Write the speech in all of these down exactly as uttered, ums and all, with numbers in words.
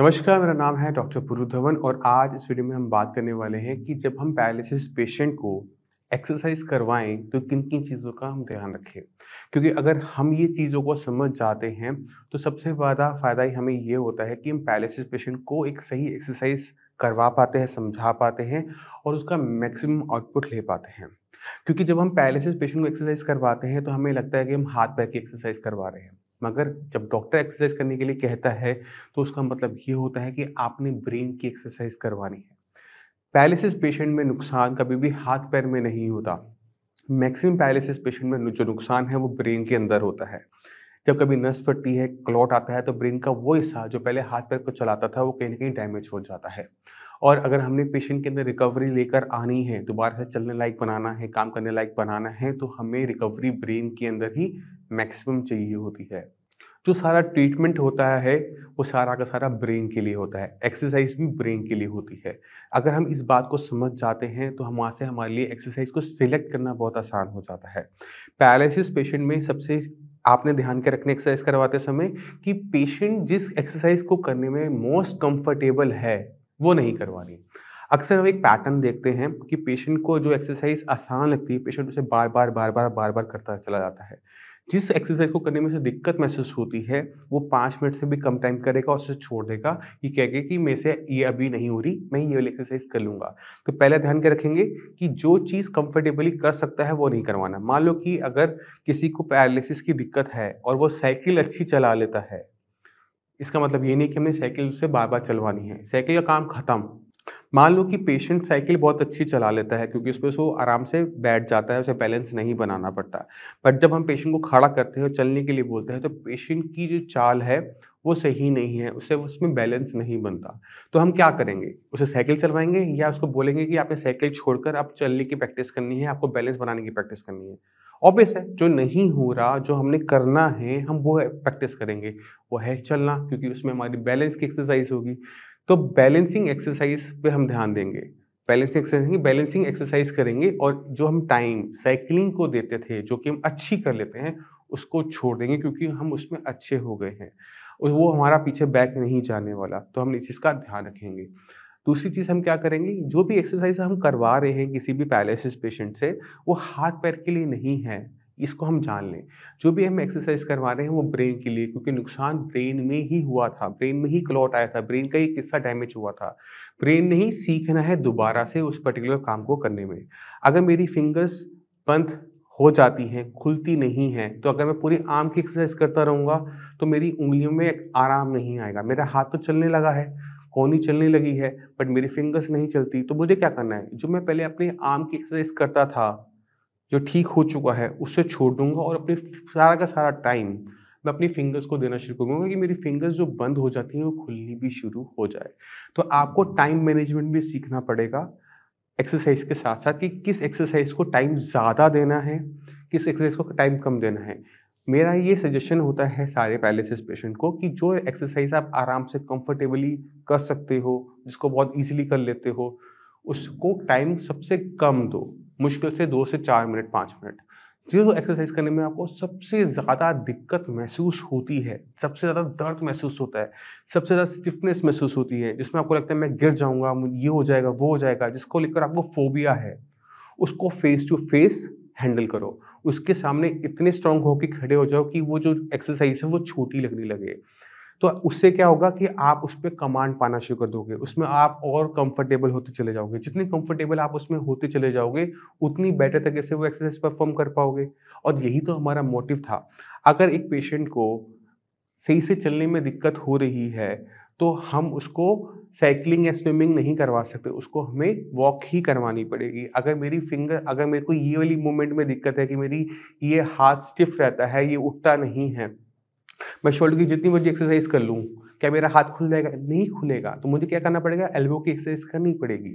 नमस्कार, मेरा नाम है डॉक्टर पुरु धवन और आज इस वीडियो में हम बात करने वाले हैं कि जब हम पैरालिसिस पेशेंट को एक्सरसाइज करवाएं तो किन किन चीज़ों का हम ध्यान रखें, क्योंकि अगर हम ये चीज़ों को समझ जाते हैं तो सबसे ज़्यादा फ़ायदा ही हमें ये होता है कि हम पैरालिसिस पेशेंट को एक सही एक्सरसाइज करवा पाते हैं, समझा पाते हैं और उसका मैक्सिमम आउटपुट ले पाते हैं। क्योंकि जब हम पैरालिसिस पेशेंट को एक्सरसाइज करवाते हैं तो हमें लगता है कि हम हाथ पैर की एक्सरसाइज करवा रहे हैं, मगर जब डॉक्टर एक्सरसाइज करने के लिए कहता है तो उसका मतलब ये होता है कि आपने ब्रेन की एक्सरसाइज करवानी है। पैरालिसिस पेशेंट में नुकसान कभी भी हाथ पैर में नहीं होता। मैक्सिमम पैरालिसिस पेशेंट में जो नुकसान है वो ब्रेन के अंदर होता है। जब कभी नस फटती है, क्लॉट आता है, तो ब्रेन का वो हिस्सा जो पहले हाथ पैर को चलाता था वो कहीं ना कहीं डैमेज हो जाता है। और अगर हमने पेशेंट के अंदर रिकवरी लेकर आनी है, दोबारा से चलने लायक बनाना है, काम करने लायक बनाना है, तो हमें रिकवरी ब्रेन के अंदर ही मैक्सिमम चाहिए होती है। जो सारा ट्रीटमेंट होता है वो सारा का सारा ब्रेन के लिए होता है, एक्सरसाइज भी ब्रेन के लिए होती है। अगर हम इस बात को समझ जाते हैं तो हम वहाँ से हमारे लिए एक्सरसाइज को सिलेक्ट करना बहुत आसान हो जाता है। पैरालिसिस पेशेंट में सबसे आपने ध्यान के रखने एक्सरसाइज करवाते समय कि पेशेंट जिस एक्सरसाइज को करने में मोस्ट कंफर्टेबल है वो नहीं करवानी। अक्सर हम एक पैटर्न देखते हैं कि पेशेंट को जो एक्सरसाइज आसान लगती है पेशेंट उसे बार बार बार बार बार बार करता चला जाता है। जिस एक्सरसाइज को करने में उसे दिक्कत महसूस होती है वो पाँच मिनट से भी कम टाइम करेगा और उसे छोड़ देगा। ये कहेगा कि मेरे से ये अभी नहीं हो रही, मैं ये वाली एक्सरसाइज कर लूँगा। तो पहले ध्यान के रखेंगे कि जो चीज़ कंफर्टेबली कर सकता है वो नहीं करवाना। मान लो कि अगर किसी को पैरालिसिस की दिक्कत है और वो साइकिल अच्छी चला लेता है, इसका मतलब ये नहीं कि हमने साइकिल उससे बार बार चलवानी है। साइकिल का काम खत्म। मान लो कि पेशेंट साइकिल बहुत अच्छी चला लेता है क्योंकि उस पर उसको आराम से बैठ जाता है, उसे बैलेंस नहीं बनाना पड़ता। बट जब हम पेशेंट को खड़ा करते हैं और चलने के लिए बोलते हैं तो पेशेंट की जो चाल है वो सही नहीं है, उससे उसमें बैलेंस नहीं बनता। तो हम क्या करेंगे, उसे साइकिल चलवाएंगे या उसको बोलेंगे कि आपने साइकिल छोड़कर आप चलने की प्रैक्टिस करनी है, आपको बैलेंस बनाने की प्रैक्टिस करनी है। ऑब्वियस है, जो नहीं हो रहा, जो हमने करना है, हम वो प्रैक्टिस करेंगे, वो है चलना, क्योंकि उसमें हमारी बैलेंस की एक्सरसाइज होगी। तो बैलेंसिंग एक्सरसाइज पे हम ध्यान देंगे। बैलेंसिंग एक्सरसाइज बैलेंसिंग एक्सरसाइज करेंगे और जो हम टाइम साइकिलिंग को देते थे जो कि हम अच्छी कर लेते हैं उसको छोड़ देंगे, क्योंकि हम उसमें अच्छे हो गए हैं और वो हमारा पीछे बैक नहीं जाने वाला। तो हम इस चीज़ का ध्यान रखेंगे। दूसरी चीज़ हम क्या करेंगे, जो भी एक्सरसाइज हम करवा रहे हैं किसी भी पैरालिसिस पेशेंट से वो हाथ पैर के लिए नहीं है, इसको हम जान लें। जो भी हम एक्सरसाइज करवा रहे हैं वो ब्रेन के लिए, क्योंकि नुकसान ब्रेन में ही हुआ था, ब्रेन में ही क्लॉट आया था, ब्रेन का ही हिस्सा डैमेज हुआ था। ब्रेन ने ही सीखना है दोबारा से उस पर्टिकुलर काम को करने में। अगर मेरी फिंगर्स बंद हो जाती हैं, खुलती नहीं है, तो अगर मैं पूरी आर्म की एक्सरसाइज करता रहूँगा तो मेरी उंगलियों में आराम नहीं आएगा। मेरा हाथ तो चलने लगा है, कोहनी चलने लगी है, बट मेरी फिंगर्स नहीं चलती। तो मुझे क्या करना है, जो मैं पहले अपने आर्म की एक्सरसाइज करता था जो ठीक हो चुका है उससे छोड़ दूंगा और अपने सारा का सारा टाइम मैं अपनी फिंगर्स को देना शुरू करूँगा कि मेरी फिंगर्स जो बंद हो जाती हैं वो खुलनी भी शुरू हो जाए। तो आपको टाइम मैनेजमेंट भी सीखना पड़ेगा एक्सरसाइज के साथ साथ, कि किस एक्सरसाइज को टाइम ज़्यादा देना है, किस एक्सरसाइज को टाइम कम देना है। मेरा ये सजेशन होता है सारे पैरालिसिस पेशेंट को कि जो एक्सरसाइज आप आराम से कंफर्टेबली कर सकते हो, जिसको बहुत ईजिली कर लेते हो, उसको टाइम सबसे कम दो, मुश्किल से दो से चार मिनट पाँच मिनट। जो एक्सरसाइज करने में आपको सबसे ज़्यादा दिक्कत महसूस होती है, सबसे ज़्यादा दर्द महसूस होता है, सबसे ज़्यादा स्टिफनेस महसूस होती है, जिसमें आपको लगता है मैं गिर जाऊँगा, ये हो जाएगा, वो हो जाएगा, जिसको लेकर आपको फोबिया है, उसको फेस टू फेस हैंडल करो। उसके सामने इतने स्ट्रॉन्ग होकर खड़े हो जाओ कि वो जो एक्सरसाइज है वो छोटी लगने लगे। तो उससे क्या होगा कि आप उस पर कमांड पाना शुरू कर दोगे, उसमें आप और कंफर्टेबल होते चले जाओगे। जितने कंफर्टेबल आप उसमें होते चले जाओगे उतनी बेटर तरीके से वो एक्सरसाइज परफॉर्म कर पाओगे। और यही तो हमारा मोटिव था। अगर एक पेशेंट को सही से चलने में दिक्कत हो रही है तो हम उसको साइकिलिंग या स्विमिंग नहीं करवा सकते, उसको हमें वॉक ही करवानी पड़ेगी। अगर मेरी फिंगर अगर मेरे को ये वाली मूवमेंट में दिक्कत है कि मेरी ये हाथ स्टिफ रहता है, ये उठता नहीं है, मैं शोल्डर की जितनी मर्जी एक्सरसाइज कर लूँ क्या मेरा हाथ खुल जाएगा? नहीं खुलेगा। तो मुझे क्या करना पड़ेगा, एल्बो की एक्सरसाइज करनी पड़ेगी,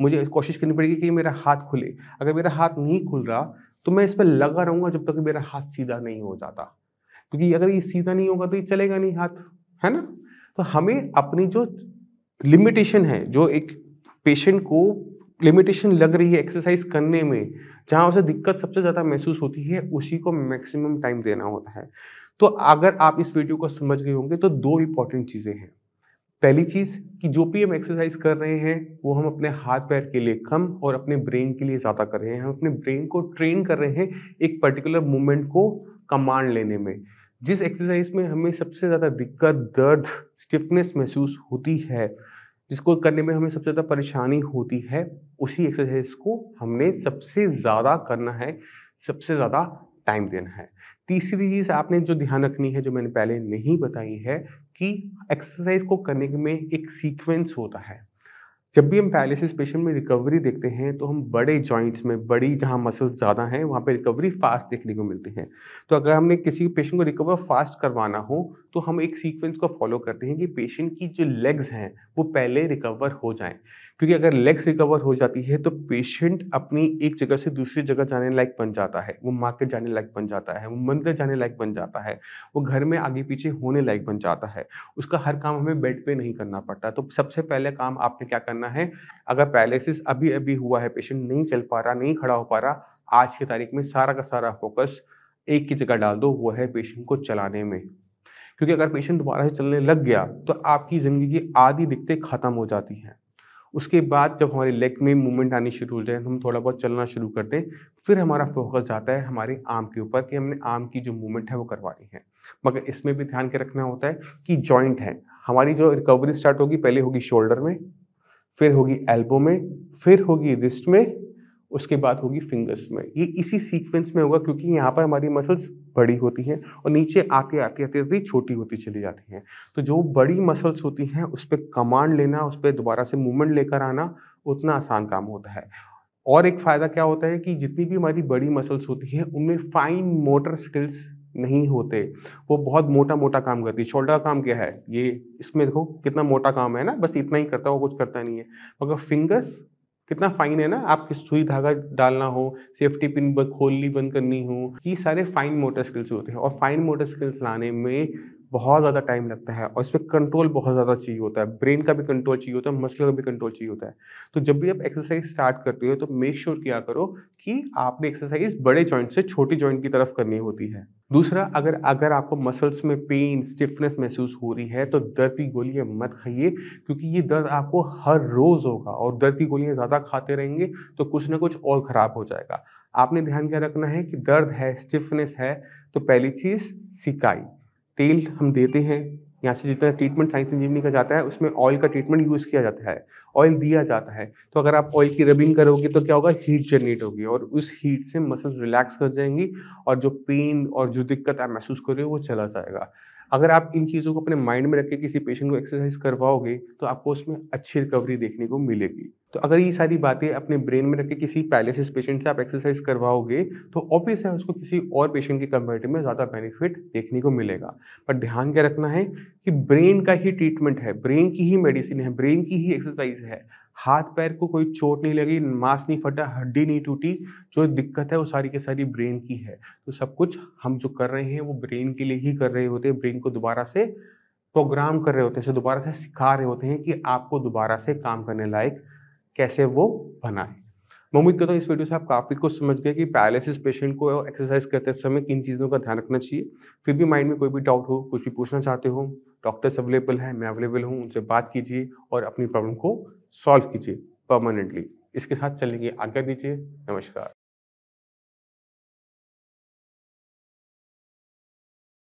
मुझे कोशिश करनी पड़ेगी कि मेरा हाथ खुले। अगर मेरा हाथ नहीं खुल रहा तो मैं इस पर लगा रहूँगा जब तक मेरा हाथ सीधा नहीं हो जाता, क्योंकि अगर ये सीधा नहीं होगा तो ये चलेगा नहीं हाथ, है ना। तो हमें अपनी जो लिमिटेशन है, जो एक पेशेंट को लिमिटेशन लग रही है एक्सरसाइज करने में, जहाँ उसे दिक्कत सबसे ज़्यादा महसूस होती है, उसी को मैक्सिमम टाइम देना होता है। तो अगर आप इस वीडियो को समझ गए होंगे तो दो इंपॉर्टेंट चीज़ें हैं। पहली चीज़ कि जो भी हम एक्सरसाइज कर रहे हैं वो हम अपने हाथ पैर के लिए कम और अपने ब्रेन के लिए ज़्यादा कर रहे हैं। हम अपने ब्रेन को ट्रेन कर रहे हैं एक पर्टिकुलर मूवमेंट को कमांड लेने में। जिस एक्सरसाइज में हमें सबसे ज़्यादा दिक्कत, दर्द, स्टिफनेस महसूस होती है, जिसको करने में हमें सबसे ज़्यादा परेशानी होती है, उसी एक्सरसाइज को हमने सबसे ज़्यादा करना है, सबसे ज़्यादा टाइम देना है। तीसरी चीज़ आपने जो ध्यान रखनी है, जो मैंने पहले नहीं बताई है, कि एक्सरसाइज को करने में एक सीक्वेंस होता है। जब भी हम पैरालिसिस पेशेंट में रिकवरी देखते हैं तो हम बड़े जॉइंट्स में, बड़ी जहां मसल्स ज़्यादा हैं, वहां पे रिकवरी फास्ट देखने को मिलती है। तो अगर हमने किसी पेशेंट को रिकवर फास्ट करवाना हो तो हम एक सीक्वेंस को फॉलो करते हैं कि पेशेंट की जो लेग्स हैं वो पहले रिकवर हो जाएं, क्योंकि अगर लेग्स रिकवर हो जाती है तो पेशेंट अपनी एक जगह से दूसरी जगह जाने लायक बन जाता है। वो मार्केट जाने लायक बन जाता है, वो मंदिर जाने लायक बन जाता है, वो घर में आगे पीछे होने लायक बन जाता है। उसका हर काम हमें बेड पे नहीं करना पड़ता। तो सबसे पहले काम आपने क्या करना है, अगर पैरालिसिस अभी अभी हुआ है, पेशेंट नहीं चल पा रहा, नहीं खड़ा हो पा रहा, आज की तारीख में सारा का सारा फोकस एक की जगह डाल दो, वो है पेशेंट को चलाने में। क्योंकि अगर पेशेंट दोबारा से चलने लग गया तो आपकी ज़िंदगी की आधी दिक्कतें ख़त्म हो जाती हैं। उसके बाद जब हमारे लेग में मूवमेंट आनी शुरू हो जाए तो हम थोड़ा बहुत चलना शुरू कर दें, फिर हमारा फोकस जाता है हमारे आर्म के ऊपर कि हमने आर्म की जो मूवमेंट है वो करवानी है। मगर इसमें भी ध्यान के रखना होता है कि जॉइंट है हमारी, जो रिकवरी स्टार्ट होगी पहले होगी शोल्डर में, फिर होगी एल्बो में, फिर होगी रिस्ट में, उसके बाद होगी फिंगर्स में। ये इसी सीक्वेंस में होगा, क्योंकि यहाँ पर हमारी मसल्स बड़ी होती हैं और नीचे आते आते आते आते छोटी होती चली जाती हैं। तो जो बड़ी मसल्स होती हैं उस पर कमांड लेना, उस पर दोबारा से मूवमेंट लेकर आना उतना आसान काम होता है। और एक फ़ायदा क्या होता है कि जितनी भी हमारी बड़ी मसल्स होती हैं उनमें फाइन मोटर स्किल्स नहीं होते, वो बहुत मोटा मोटा काम करती है। शोल्डर काम क्या है, ये इसमें देखो कितना मोटा काम है ना, बस इतना ही करता है, वो कुछ करता नहीं है। मगर फिंगर्स कितना फाइन है ना, आपकी सुई धागा डालना हो, सेफ्टी पिन खोलनी बंद करनी हो, ये सारे फाइन मोटर स्किल्स होते हैं। और फाइन मोटर स्किल्स लाने में बहुत ज़्यादा टाइम लगता है और इस पर कंट्रोल बहुत ज़्यादा चाहिए होता है। ब्रेन का भी कंट्रोल चाहिए होता है, मसल का भी कंट्रोल चाहिए होता है। तो जब भी आप एक्सरसाइज स्टार्ट करते हो तो मेक श्योर किया करो कि आपने एक्सरसाइज बड़े जॉइंट से छोटे जॉइंट की तरफ करनी होती है। दूसरा, अगर अगर आपको मसल्स में पेन, स्टिफनेस महसूस हो रही है तो दर्द की गोलियां मत खाइए, क्योंकि ये दर्द आपको हर रोज़ होगा और दर्द की गोलियां ज़्यादा खाते रहेंगे तो कुछ ना कुछ और ख़राब हो जाएगा। आपने ध्यान क्या रखना है कि दर्द है, स्टिफनेस है, तो पहली चीज़ सिकाई तेल हम देते हैं। यहाँ से जितना ट्रीटमेंट साइंस इंजीनियरिंग का जाता है उसमें ऑयल का ट्रीटमेंट यूज़ किया जाता है, ऑयल दिया जाता है। तो अगर आप ऑयल की रबिंग करोगे तो क्या होगा, हीट जनरेट होगी और उस हीट से मसल्स रिलैक्स कर जाएंगी और जो पेन और जो दिक्कत आप महसूस कर रहे हो वो चला जाएगा। अगर आप इन चीज़ों को अपने माइंड में रख के किसी पेशेंट को एक्सरसाइज करवाओगे तो आपको उसमें अच्छी रिकवरी देखने को मिलेगी। तो अगर ये सारी बातें अपने ब्रेन में रख के किसी पैरालिसिस पेशेंट से आप एक्सरसाइज करवाओगे तो ऑब्वियस है उसको किसी और पेशेंट के कंपेयर में ज़्यादा बेनिफिट देखने को मिलेगा। पर ध्यान क्या रखना है कि ब्रेन का ही ट्रीटमेंट है, ब्रेन की ही मेडिसिन है, ब्रेन की ही एक्सरसाइज है। हाथ पैर को कोई चोट नहीं लगी, मांस नहीं फटा, हड्डी नहीं टूटी, जो दिक्कत है वो सारी की सारी ब्रेन की है। तो सब कुछ हम जो कर रहे हैं वो ब्रेन के लिए ही कर रहे होते हैं, ब्रेन को दोबारा से प्रोग्राम कर रहे होते हैं, दोबारा से सिखा रहे होते हैं कि आपको दोबारा से काम करने लायक कैसे वो बनाए। मैं उम्मीद करता हूँ इस वीडियो से आप काफ़ी कुछ समझ गए कि पैरालिसिस पेशेंट को एक्सरसाइज करते समय किन चीज़ों का ध्यान रखना चाहिए। फिर भी माइंड में कोई भी डाउट हो, कुछ भी पूछना चाहते हो, डॉक्टर्स अवेलेबल हैं, मैं अवेलेबल हूँ, उनसे बात कीजिए और अपनी प्रॉब्लम को सॉल्व कीजिए परमानेंटली। इसके साथ चलने की आज्ञा दीजिए। नमस्कार।